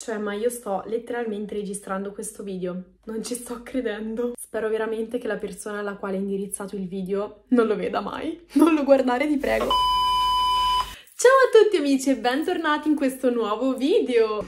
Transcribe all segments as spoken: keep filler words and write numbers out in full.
Cioè, ma io sto letteralmente registrando questo video, non ci sto credendo. Spero veramente che la persona alla quale è indirizzato il video non lo veda mai. Non lo guardare, ti prego. Ciao a tutti amici e bentornati in questo nuovo video.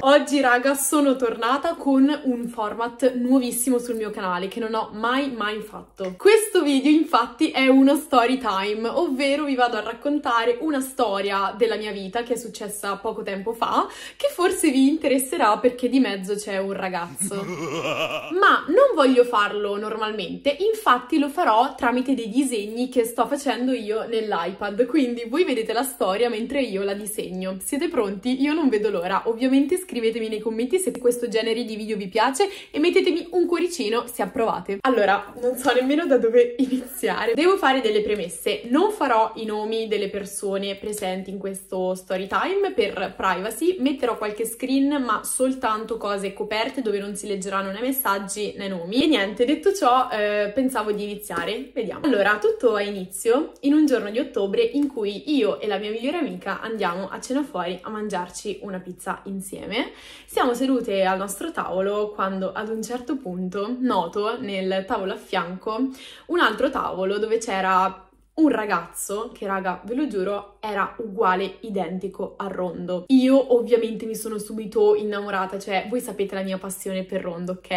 Oggi raga sono tornata con un format nuovissimo sul mio canale che non ho mai mai fatto. Questo video infatti è uno story time, ovvero vi vado a raccontare una storia della mia vita che è successa poco tempo fa, che forse vi interesserà perché di mezzo c'è un ragazzo. Ma non voglio farlo normalmente, infatti lo farò tramite dei disegni che sto facendo io nell'iPad, quindi voi vedete la storia mentre io la disegno. Siete pronti? Io non vedo l'ora. Ovviamente scrivete Scrivetemi nei commenti se questo genere di video vi piace e mettetemi un cuoricino se approvate. Allora, non so nemmeno da dove iniziare. Devo fare delle premesse. Non farò i nomi delle persone presenti in questo story time per privacy. Metterò qualche screen, ma soltanto cose coperte dove non si leggeranno né messaggi né nomi. E niente, detto ciò, eh, pensavo di iniziare. Vediamo. Allora, tutto ha inizio in un giorno di ottobre in cui io e la mia migliore amica andiamo a cena fuori a mangiarci una pizza insieme. Siamo sedute al nostro tavolo quando ad un certo punto noto nel tavolo a fianco un altro tavolo dove c'era un ragazzo che, raga, ve lo giuro, era uguale, identico a Rondo. Io ovviamente mi sono subito innamorata, cioè voi sapete la mia passione per Rondo, ok?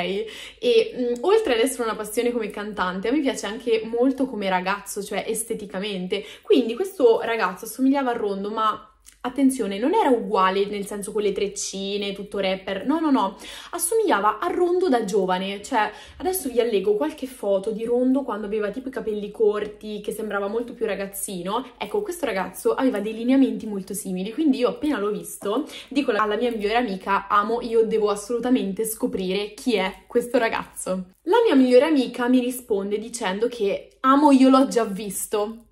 E mh, oltre ad essere una passione come cantante, a me piace anche molto come ragazzo, cioè esteticamente. Quindi questo ragazzo assomigliava a Rondo, ma attenzione, non era uguale nel senso con le treccine, tutto rapper, no no no, assomigliava a Rondo da giovane, cioè adesso vi allego qualche foto di Rondo quando aveva tipo i capelli corti, che sembrava molto più ragazzino, ecco questo ragazzo aveva dei lineamenti molto simili, quindi io appena l'ho visto dico alla mia migliore amica, amo, io devo assolutamente scoprire chi è questo ragazzo. La mia migliore amica mi risponde dicendo che amo, io l'ho già visto.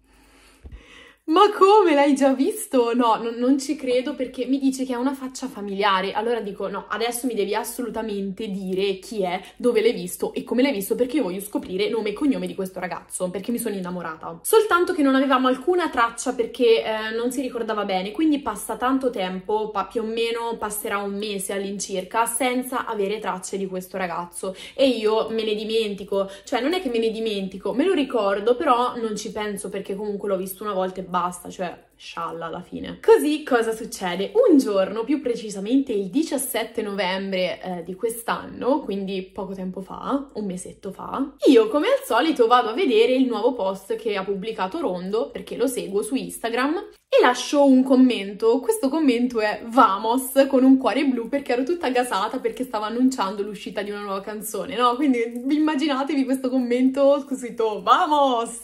Ma come, l'hai già visto? No, non, non ci credo perché mi dice che ha una faccia familiare. Allora dico, no, adesso mi devi assolutamente dire chi è, dove l'hai visto e come l'hai visto perché io voglio scoprire nome e cognome di questo ragazzo, perché mi sono innamorata. Soltanto che non avevamo alcuna traccia perché eh, non si ricordava bene, quindi passa tanto tempo, pa più o meno passerà un mese all'incirca, senza avere tracce di questo ragazzo. E io me ne dimentico, cioè non è che me ne dimentico, me lo ricordo, però non ci penso perché comunque l'ho visto una volta e basta. Basta, cioè scialla alla fine. Così cosa succede? Un giorno, più precisamente il diciassette novembre eh, di quest'anno, quindi poco tempo fa, un mesetto fa, io come al solito vado a vedere il nuovo post che ha pubblicato Rondo, perché lo seguo su Instagram, e lascio un commento. Questo commento è vamos, con un cuore blu, perché ero tutta gasata perché stava annunciando l'uscita di una nuova canzone, no? Quindi immaginatevi questo commento scritto vamos!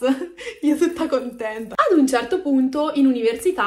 Io tutta contenta. Ad un certo punto in università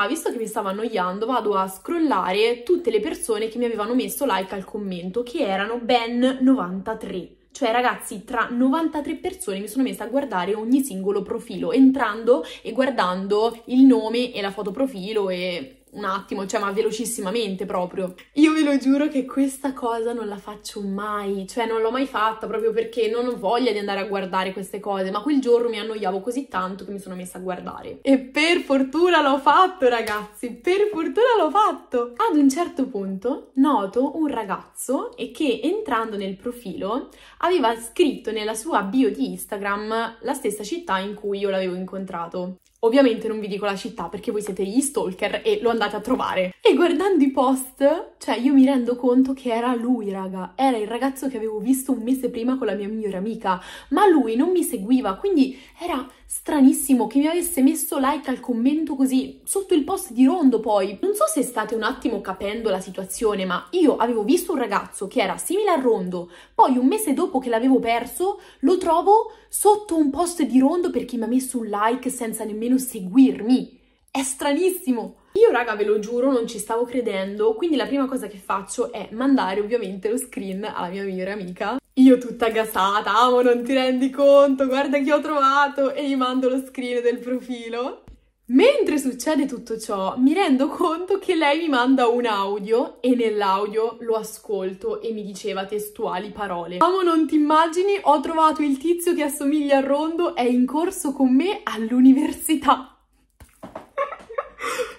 visto che mi stavo annoiando, vado a scrollare tutte le persone che mi avevano messo like al commento, che erano ben novantatré. Cioè ragazzi, tra novantatré persone mi sono messa a guardare ogni singolo profilo, entrando e guardando il nome e la foto profilo e... un attimo, cioè ma velocissimamente proprio. Io ve lo giuro che questa cosa non la faccio mai, cioè non l'ho mai fatta proprio perché non ho voglia di andare a guardare queste cose, ma quel giorno mi annoiavo così tanto che mi sono messa a guardare. E per fortuna l'ho fatto ragazzi, per fortuna l'ho fatto! Ad un certo punto noto un ragazzo e che entrando nel profilo aveva scritto nella sua bio di Instagram la stessa città in cui io l'avevo incontrato. Ovviamente non vi dico la città perché voi siete gli stalker e lo andate a trovare. E guardando i post, cioè io mi rendo conto che era lui, raga. Era il ragazzo che avevo visto un mese prima con la mia migliore amica, ma lui non mi seguiva, quindi era stranissimo che mi avesse messo like al commento così, sotto il post di Rondo poi. Non so se state un attimo capendo la situazione, ma io avevo visto un ragazzo che era simile a Rondo, poi un mese dopo che l'avevo perso, lo trovo sotto un post di Rondo perché mi ha messo un like senza nemmeno seguirmi. È stranissimo! Io raga ve lo giuro non ci stavo credendo, quindi la prima cosa che faccio è mandare ovviamente lo screen alla mia migliore amica. Io tutta gasata, amo, non ti rendi conto, guarda chi ho trovato, e gli mando lo screen del profilo. Mentre succede tutto ciò mi rendo conto che lei mi manda un audio e nell'audio lo ascolto e mi diceva testuali parole. Amo, non ti immagini, ho trovato il tizio che assomiglia a Rondo, è in corso con me all'università.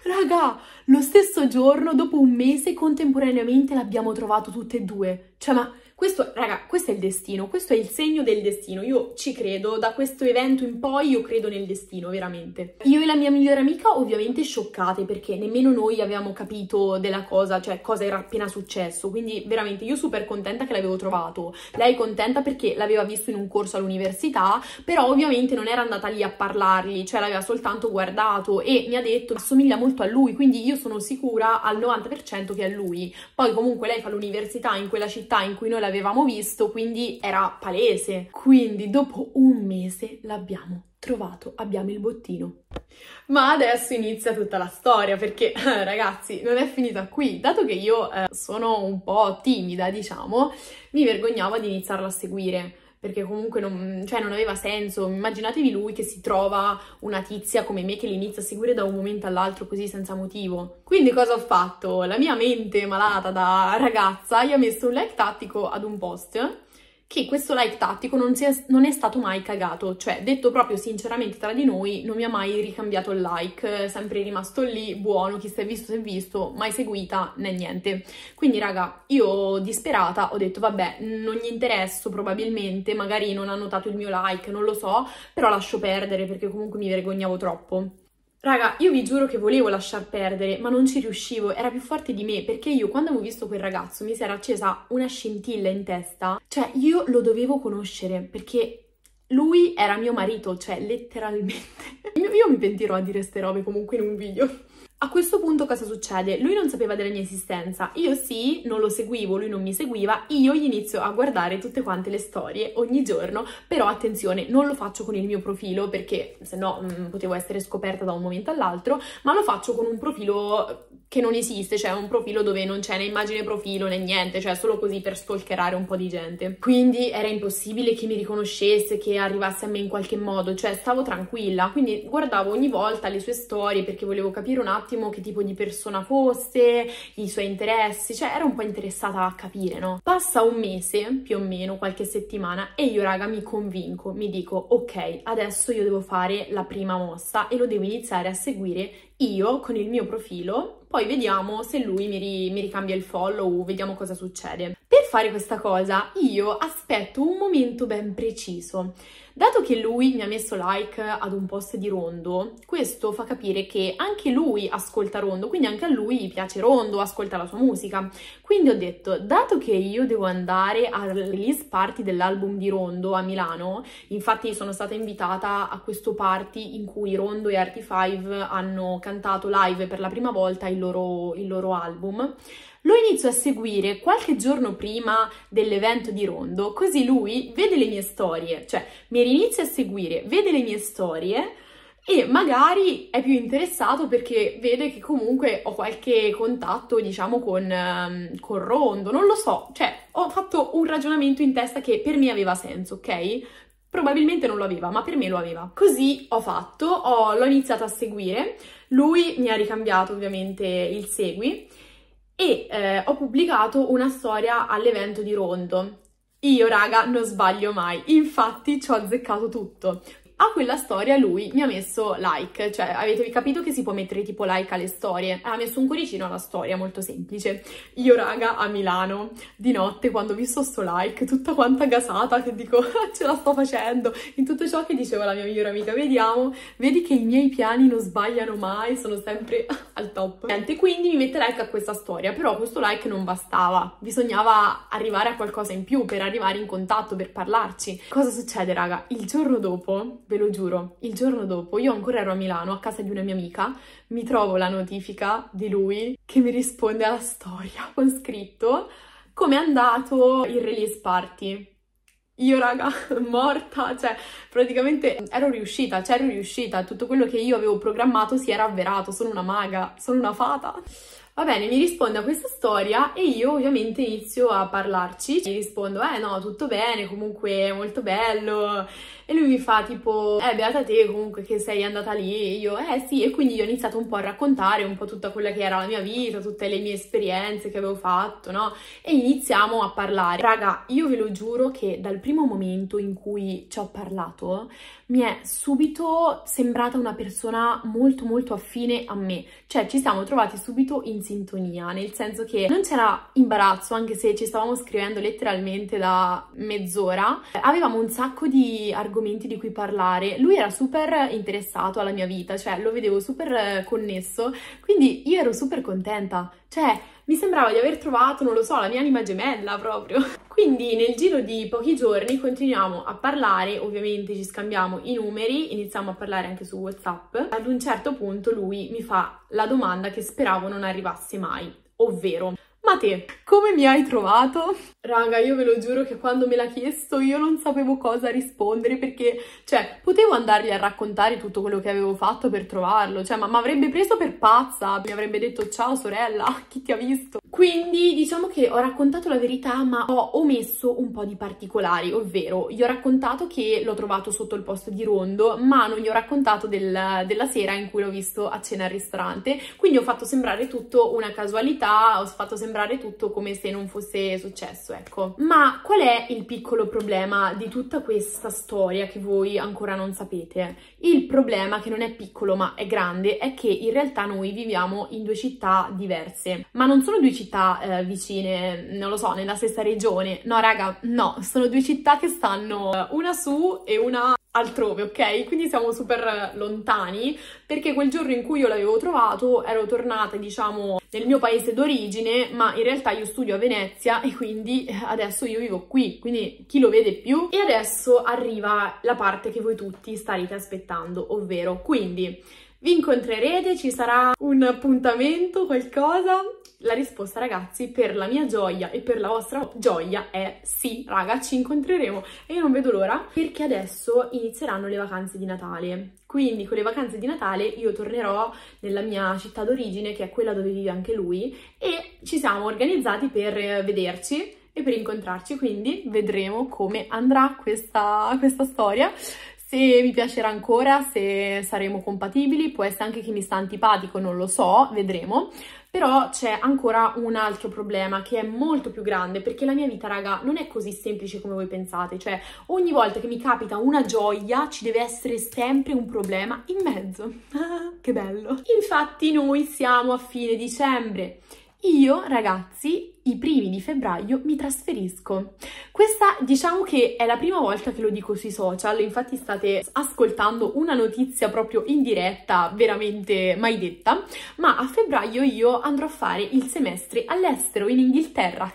Raga, Lo stesso giorno, dopo un mese, contemporaneamente l'abbiamo trovato tutte e due. Cioè, ma questo, raga, questo è il destino, questo è il segno del destino. Io ci credo, da questo evento in poi io credo nel destino, veramente. Io e la mia migliore amica ovviamente scioccate, perché nemmeno noi avevamo capito della cosa, cioè cosa era appena successo. Quindi veramente io super contenta che l'avevo trovato. Lei contenta perché l'aveva visto in un corso all'università, però ovviamente non era andata lì a parlargli, cioè l'aveva soltanto guardato e mi ha detto assomiglia molto a lui, quindi io sono sicura al novanta per cento che è lui. Poi comunque lei fa l'università in quella città in cui noi l'avevamo visto, quindi era palese. Quindi dopo un mese l'abbiamo trovato, abbiamo il bottino. Ma adesso inizia tutta la storia, perché ragazzi non è finita qui. Dato che io eh, sono un po' timida, diciamo, mi vergognavo ad iniziarla a seguire, perché comunque non, cioè non aveva senso. Immaginatevi lui che si trova una tizia come me che li inizia a seguire da un momento all'altro così senza motivo. Quindi cosa ho fatto? La mia mente malata da ragazza gli ha messo un like tattico ad un post, che questo like tattico non, si è, non è stato mai cagato, cioè detto proprio sinceramente tra di noi non mi ha mai ricambiato il like, sempre rimasto lì, buono, chi si è visto si è visto, mai seguita né niente. Quindi raga, io disperata ho detto vabbè, non gli interesso probabilmente, magari non ha notato il mio like, non lo so, però lascio perdere perché comunque mi vergognavo troppo. Raga, io vi giuro che volevo lasciar perdere, ma non ci riuscivo, era più forte di me, perché io quando avevo visto quel ragazzo mi si era accesa una scintilla in testa, cioè io lo dovevo conoscere, perché lui era mio marito, cioè letteralmente. Io mi pentirò a dire ste robe comunque in un video. A questo punto cosa succede? Lui non sapeva della mia esistenza, io sì, non lo seguivo, lui non mi seguiva, io gli inizio a guardare tutte quante le storie ogni giorno, però attenzione, non lo faccio con il mio profilo perché sennò mh, potevo essere scoperta da un momento all'altro, ma lo faccio con un profilo che non esiste, cioè un profilo dove non c'è né immagine profilo né niente, cioè solo così per stalkerare un po' di gente. Quindi era impossibile che mi riconoscesse, che arrivasse a me in qualche modo, cioè stavo tranquilla, quindi guardavo ogni volta le sue storie perché volevo capire un attimo che tipo di persona fosse, i suoi interessi, cioè ero un po' interessata a capire, no? Passa un mese, più o meno, qualche settimana, e io raga mi convinco, mi dico ok, adesso io devo fare la prima mossa e lo devo iniziare a seguire io con il mio profilo. Poi vediamo se lui mi, ri, mi ricambia il follow, vediamo cosa succede. Per fare questa cosa io aspetto un momento ben preciso. Dato che lui mi ha messo like ad un post di Rondo, questo fa capire che anche lui ascolta Rondo, quindi anche a lui piace Rondo, ascolta la sua musica. Quindi ho detto, dato che io devo andare al release party dell'album di Rondo a Milano, infatti sono stata invitata a questo party in cui Rondo e Arti cinque hanno cantato live per la prima volta il loro, il loro album, lo inizio a seguire qualche giorno prima dell'evento di Rondo, così lui vede le mie storie, cioè mi rinizia a seguire, vede le mie storie e magari è più interessato perché vede che comunque ho qualche contatto, diciamo, con, con Rondo, non lo so, cioè ho fatto un ragionamento in testa che per me aveva senso, ok? Probabilmente non lo aveva, ma per me lo aveva. Così ho fatto, l'ho iniziato a seguire, lui mi ha ricambiato ovviamente il segui e eh, ho pubblicato una storia all'evento di Rondo. Io raga non sbaglio mai, infatti ci ho azzeccato tutto. A quella storia lui mi ha messo like, cioè avete capito che si può mettere tipo like alle storie? Ha messo un cuoricino alla storia, molto semplice. Io raga a Milano, di notte, quando ho visto sto like, tutta quanta gasata, che dico ce la sto facendo, in tutto ciò che dicevo alla mia migliore amica, vediamo, vedi che i miei piani non sbagliano mai, sono sempre al top. Niente, quindi mi mette like a questa storia, però questo like non bastava, bisognava arrivare a qualcosa in più per arrivare in contatto, per parlarci. Cosa succede raga? Il giorno dopo, ve lo giuro, il giorno dopo, io ancora ero a Milano, a casa di una mia amica, mi trovo la notifica di lui che mi risponde alla storia con scritto come è andato il release party. Io raga, morta, cioè praticamente ero riuscita, cioè ero riuscita, tutto quello che io avevo programmato si era avverato, sono una maga, sono una fata. Va bene, mi risponde a questa storia e io ovviamente inizio a parlarci, gli rispondo eh no, tutto bene, comunque molto bello, e lui mi fa tipo, eh beata te comunque che sei andata lì, e io eh sì, e quindi io ho iniziato un po' a raccontare un po' tutta quella che era la mia vita, tutte le mie esperienze che avevo fatto, no? E iniziamo a parlare. Raga, io ve lo giuro che dal primo momento in cui ci ho parlato mi è subito sembrata una persona molto molto affine a me, cioè ci siamo trovati subito in sintonia, nel senso che non c'era imbarazzo, anche se ci stavamo scrivendo letteralmente da mezz'ora, avevamo un sacco di argomenti di cui parlare, lui era super interessato alla mia vita, cioè lo vedevo super connesso, quindi io ero super contenta, cioè mi sembrava di aver trovato, non lo so, la mia anima gemella proprio. Quindi nel giro di pochi giorni continuiamo a parlare, ovviamente ci scambiamo i numeri, iniziamo a parlare anche su WhatsApp. Ad un certo punto lui mi fa la domanda che speravo non arrivasse mai, ovvero: ma te, come mi hai trovato? Raga, io ve lo giuro che quando me l'ha chiesto io non sapevo cosa rispondere, perché, cioè, potevo andargli a raccontare tutto quello che avevo fatto per trovarlo, cioè, ma mi avrebbe preso per pazza, mi avrebbe detto ciao sorella, chi ti ha visto? Quindi diciamo che ho raccontato la verità, ma ho omesso un po' di particolari, ovvero gli ho raccontato che l'ho trovato sotto il posto di Rondo, ma non gli ho raccontato del, della sera in cui l'ho visto a cena al ristorante, quindi ho fatto sembrare tutto una casualità, ho fatto sembrare tutto come se non fosse successo, ecco. Ma qual è il piccolo problema di tutta questa storia che voi ancora non sapete? Il problema, che non è piccolo ma è grande, è che in realtà noi viviamo in due città diverse, ma non sono due città eh, vicine, non lo so, nella stessa regione, no raga, no, sono due città che stanno una su e una altrove, ok? Quindi siamo super lontani, perché quel giorno in cui io l'avevo trovato ero tornata, diciamo, nel mio paese d'origine, ma in realtà io studio a Venezia e quindi adesso io vivo qui, quindi chi lo vede più. E adesso arriva la parte che voi tutti starete aspettando, ovvero quindi vi incontrerete, ci sarà un appuntamento, qualcosa? La risposta, ragazzi, per la mia gioia e per la vostra gioia è sì, raga, ci incontreremo e io non vedo l'ora, perché adesso inizieranno le vacanze di Natale. Quindi con le vacanze di Natale io tornerò nella mia città d'origine, che è quella dove vive anche lui, e ci siamo organizzati per vederci e per incontrarci, quindi vedremo come andrà questa, questa storia. Se mi piacerà ancora, se saremo compatibili, può essere anche che mi sta antipatico, non lo so, vedremo. Però c'è ancora un altro problema che è molto più grande, perché la mia vita, raga, non è così semplice come voi pensate, cioè ogni volta che mi capita una gioia ci deve essere sempre un problema in mezzo. Che bello! Infatti noi siamo a fine dicembre. Io, ragazzi, i primi di febbraio mi trasferisco. Questa, diciamo che è la prima volta che lo dico sui social, infatti state ascoltando una notizia proprio in diretta, veramente mai detta, ma a febbraio io andrò a fare il semestre all'estero, in Inghilterra.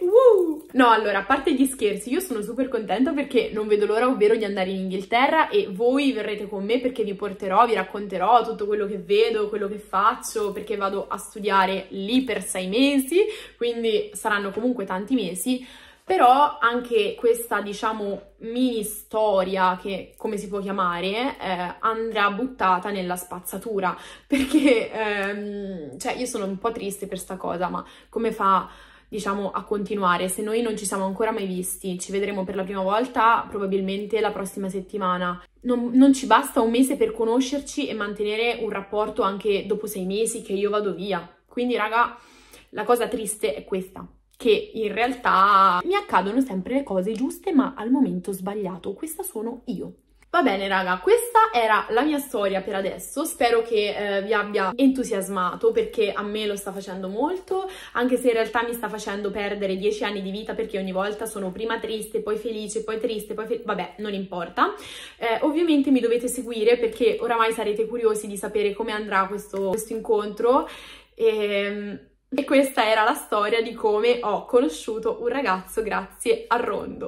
uh! No, allora, a parte gli scherzi, io sono super contenta perché non vedo l'ora, ovvero, di andare in Inghilterra, e voi verrete con me perché vi porterò, vi racconterò tutto quello che vedo, quello che faccio, perché vado a studiare lì per sei mesi, quindi saranno comunque tanti mesi. Però anche questa, diciamo, mini storia, che come si può chiamare, eh, andrà buttata nella spazzatura, perché ehm, cioè io sono un po' triste per sta cosa, ma come fa, diciamo, a continuare se noi non ci siamo ancora mai visti? Ci vedremo per la prima volta probabilmente la prossima settimana. Non, non ci basta un mese per conoscerci e mantenere un rapporto anche dopo sei mesi che io vado via. Quindi, raga, la cosa triste è questa, che in realtà mi accadono sempre le cose giuste ma al momento sbagliato. Questa sono io. Va bene raga, questa era la mia storia per adesso, spero che eh, vi abbia entusiasmato, perché a me lo sta facendo molto, anche se in realtà mi sta facendo perdere dieci anni di vita, perché ogni volta sono prima triste, poi felice, poi triste, poi fe- vabbè, non importa. Eh, ovviamente mi dovete seguire, perché oramai sarete curiosi di sapere come andrà questo, questo incontro, e... E questa era la storia di come ho conosciuto un ragazzo grazie a Rondo.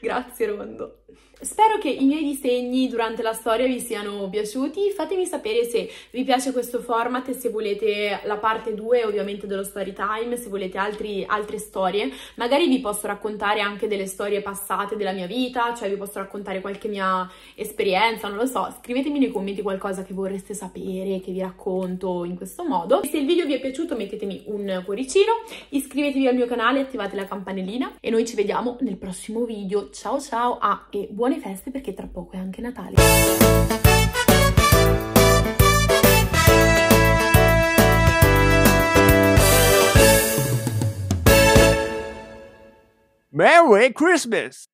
Grazie Rondo. Spero che i miei disegni durante la storia vi siano piaciuti, fatemi sapere se vi piace questo format e se volete la parte due ovviamente dello story time, se volete altri, altre storie, magari vi posso raccontare anche delle storie passate della mia vita, cioè vi posso raccontare qualche mia esperienza, non lo so, scrivetemi nei commenti qualcosa che vorreste sapere, che vi racconto in questo modo. E se il video vi è piaciuto mettetemi un cuoricino, iscrivetevi al mio canale, attivate la campanellina e noi ci vediamo nel prossimo video. Ciao ciao, ah, e buone feste perché tra poco è anche Natale. Merry Christmas!